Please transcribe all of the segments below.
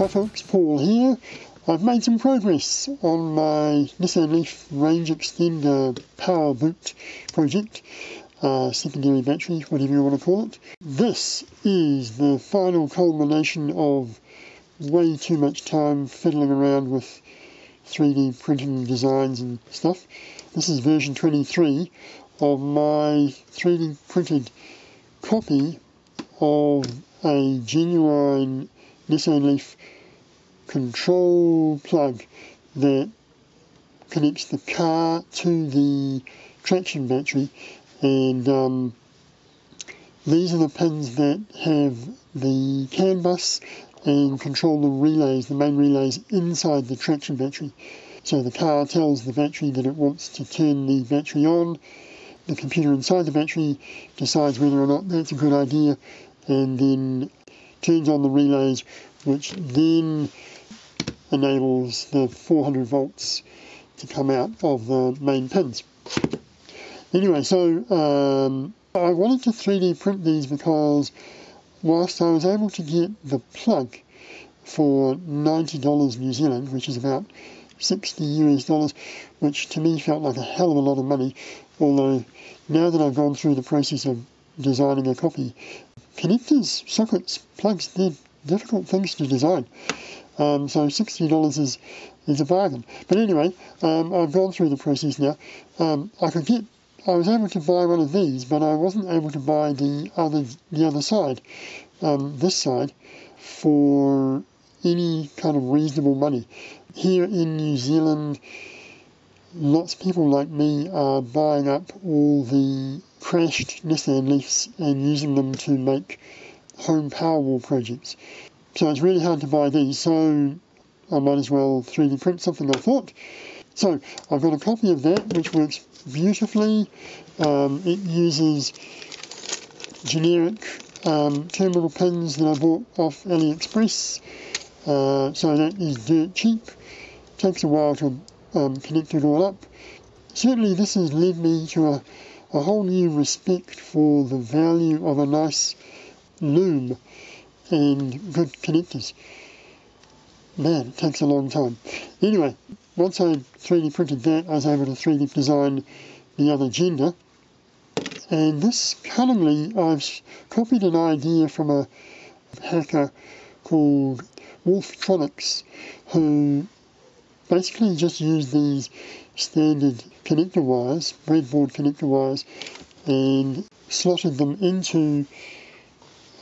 Hi folks, Paul here. I've made some progress on my Nissan Leaf range extender power boot project, secondary battery, whatever you want to call it. This is the final culmination of way too much time fiddling around with 3D printing designs and stuff. This is version 23 of my 3D printed copy of a genuine Nissan Leaf control plug that connects the car to the traction battery, and these are the pins that have the CAN bus and control the relays, the main relays inside the traction battery. So the car tells the battery that it wants to turn the battery on, the computer inside the battery decides whether or not that's a good idea, and then turns on the relays, which then enables the 400 volts to come out of the main pins. Anyway, so I wanted to 3D print these because whilst I was able to get the plug for $90 New Zealand, which is about $60 US, which to me felt like a hell of a lot of money, although now that I've gone through the process of designing a copy, connectors, sockets, plugs, they're difficult things to design. So $60 is a bargain. But anyway, I've gone through the process now. I was able to buy one of these, but I wasn't able to buy the other side, this side, for any kind of reasonable money. Here in New Zealand, lots of people like me are buying up all the crashed Nissan Leafs and using them to make home Powerwall projects. So it's really hard to buy these, so I might as well 3D print something, I thought. So I've got a copy of that which works beautifully. It uses generic terminal pins that I bought off AliExpress, so that is dirt cheap. Takes a while to connect it all up. Certainly this has led me to a whole new respect for the value of a nice loom and good connectors. Man, it takes a long time. Anyway, once I 3D printed that, I was able to 3D design the other gender, and this cunningly I've copied an idea from a hacker called Wolftronix, who basically just used these standard connector wires, breadboard connector wires, and slotted them into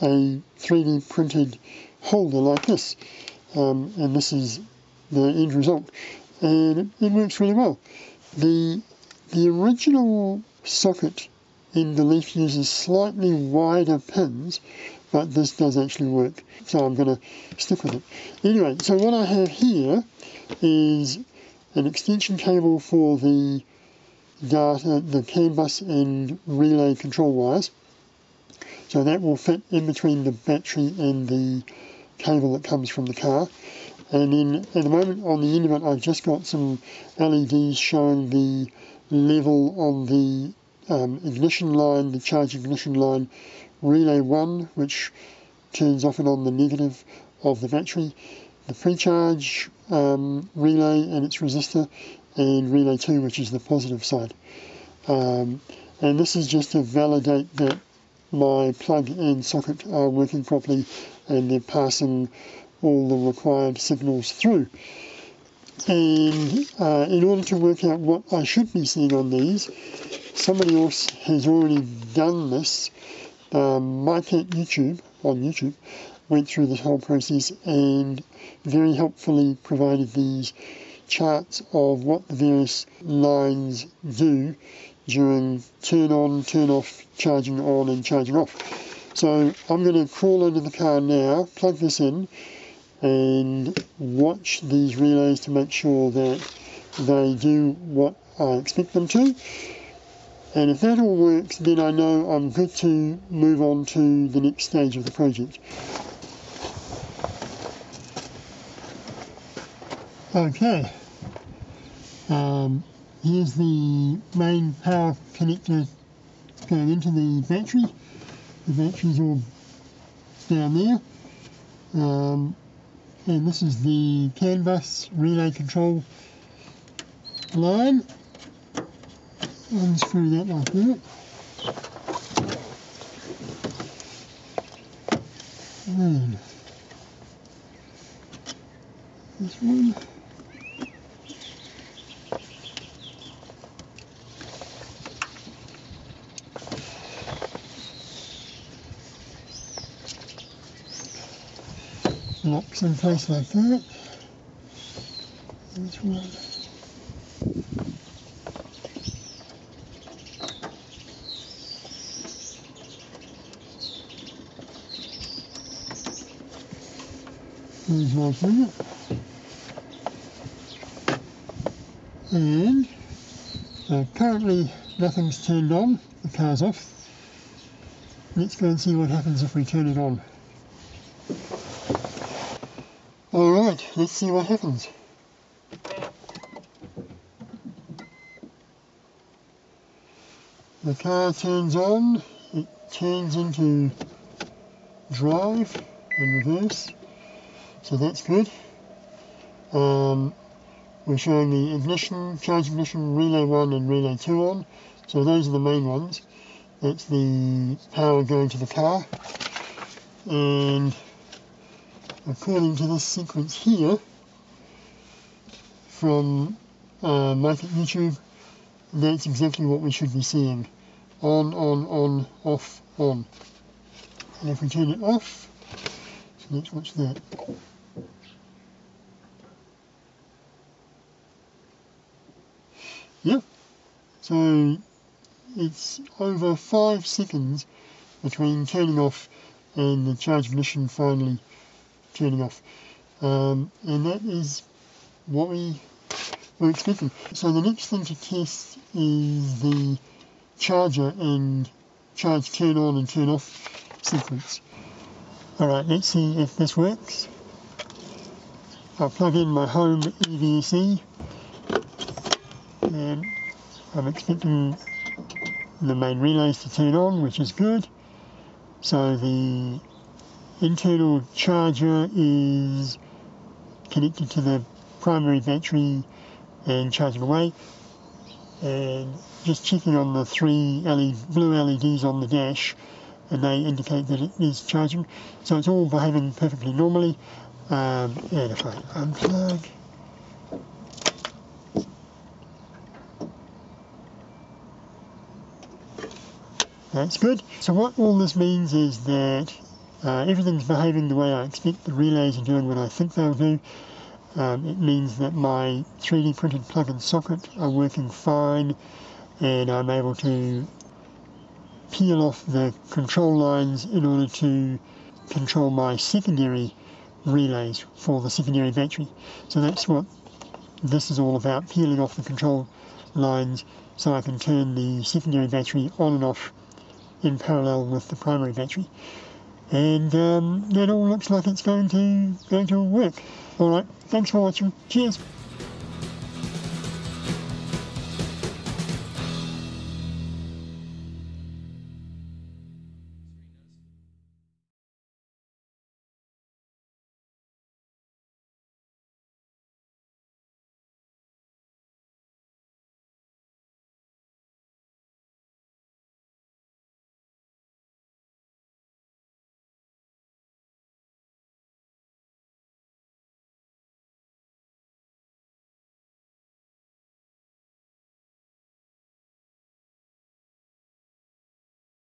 a 3D printed holder like this, and this is the end result, and it works really well. The original socket in the Leaf uses slightly wider pins, but this does actually work, so I'm going to stick with it. Anyway, so what I have here is an extension cable for the data, the CAN bus and relay control wires. So that will fit in between the battery and the cable that comes from the car. And then at the moment on the end of it, I've just got some LEDs showing the level on the ignition line, the charge ignition line, relay 1, which turns off and on the negative of the battery, the pre-charge relay and its resistor, and relay 2, which is the positive side. And this is just to validate that my plug and socket are working properly and they're passing all the required signals through. And in order to work out what I should be seeing on these, somebody else has already done this. Mike at YouTube, on YouTube, went through this whole process and very helpfully provided these charts of what the various lines do during turn on, turn off, charging on and charging off. So I'm going to crawl under the car now, plug this in and watch these relays to make sure that they do what I expect them to. And if that all works, then I know I'm good to move on to the next stage of the project. Okay, here's the main power connector going into the battery. The battery's all down there. And this is the CAN bus relay control line. Unscrew that like that. And this one. Locks in place like that. This one. These ones in it. And so currently nothing's turned on, the car's off. Let's go and see what happens if we turn it on. Alright, let's see what happens. The car turns on, it turns into drive and reverse, so that's good. We're showing the ignition, charge ignition, relay 1 and relay 2 on, so those are the main ones. That's the power going to the car. And according to this sequence here from Mike at YouTube, that's exactly what we should be seeing. On, off, on. And if we turn it off, so let's watch that. Yep, so it's over 5 seconds between turning off and the charge ignition finally turning off, and that is what we were expecting. So the next thing to test is the charger and charge turn on and turn off sequence. Alright, let's see if this works. I'll plug in my home EVSE and I'm expecting the main relays to turn on, which is good. So the internal charger is connected to the primary battery and charging away, and just checking on the 3 blue LEDs on the dash, and they indicate that it is charging, so it's all behaving perfectly normally. And if I unplug, that's good. So what all this means is that everything's behaving the way I expect. The relays are doing what I think they'll do. It means that my 3D printed plug and socket are working fine, and I'm able to peel off the control lines in order to control my secondary relays for the secondary battery. So that's what this is all about, peeling off the control lines so I can turn the secondary battery on and off in parallel with the primary battery. And that all looks like it's going to work. Alright, thanks for watching. Cheers!